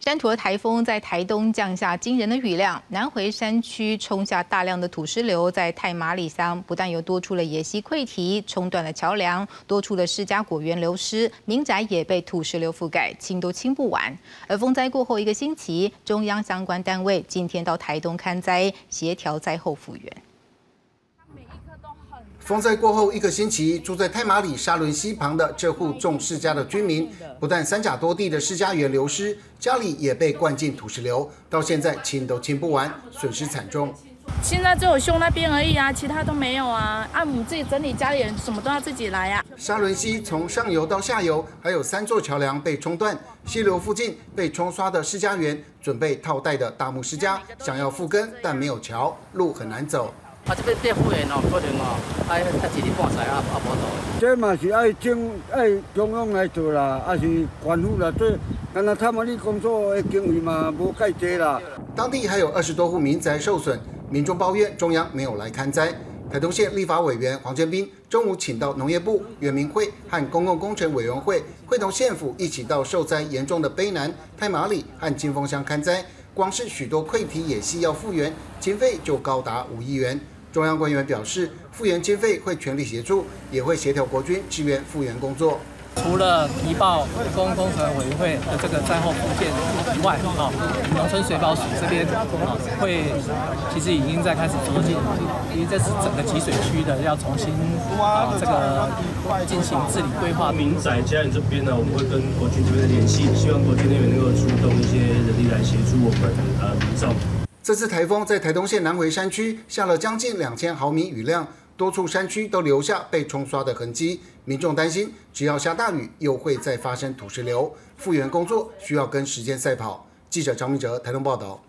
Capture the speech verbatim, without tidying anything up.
山竹和台风在台东降下惊人的雨量，南回山区冲下大量的土石流，在太麻里乡不但又多出了野溪溃堤，冲断了桥梁，多出了释迦果园流失，民宅也被土石流覆盖，清都清不完。而风灾过后一个星期，中央相关单位今天到台东勘灾，协调灾后复原。 风灾过后一个星期，住在太麻里沙仑溪旁的这户种释迦的居民，不但三甲多地的释迦园流失，家里也被灌进土石流，到现在清都清不完，损失惨重。现在只有修那边而已啊，其他都没有啊。按我们自己整理家里人，什么都要自己来啊。沙仑溪从上游到下游，还有三座桥梁被冲断，溪流附近被冲刷的释迦园，准备套袋的大木释迦想要复耕，但没有桥，路很难走。 啊，这边地复原哦，可能哦，哎，一日半载啊，啊无到。这嘛是爱政爱中央来做啦，啊是官府啦，这，干那他们哩工作的经费嘛无介济啦。当地还有二十多户民宅受损，民众抱怨中央没有来勘灾。台东县立法委员黄建斌中午请到农业部、原民会和公共工程委员会，会同县府一起到受灾严重的卑南、太麻里和金峰乡勘灾。光是许多溃堤野溪要复原，经费就高达五亿元。 中央官员表示，复原经费会全力协助，也会协调国军支援复原工作。除了提报公共工程委员会的这个灾后复建以外，啊，农村水保署这边啊会其实已经在开始着力，因为这是整个集水区的要重新啊这个进行治理规划。民宅家人这边呢，我们会跟国军这边联系，希望国军那边能够出动一些人力来协助我们呃营造。 这次台风在台东县南回山区下了将近两千毫米雨量，多处山区都留下被冲刷的痕迹。民众担心，只要下大雨，又会再发生土石流。复原工作需要跟时间赛跑。记者张明哲台东报道。